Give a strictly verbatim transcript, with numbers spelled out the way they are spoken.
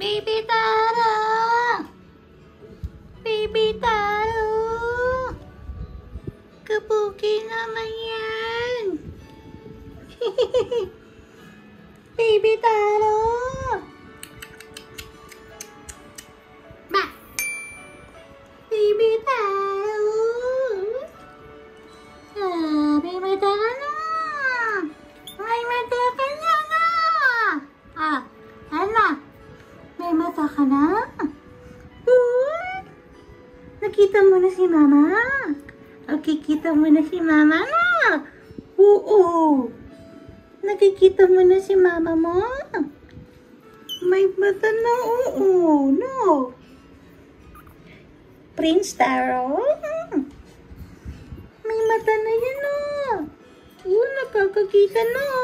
Baby Taru, Baby Taru, kabuki naman yan. Baby Taru, ba, Baby Taru, ah, Baby Taru. Ka na? Uy! Nakita mo na si Mama? Nakikita mo na si Mama? Oo! Nakikita mo na si Mama mo? May mata na oo! No! Prince Taro? May mata na yan o! Oo! Nakakakita na o!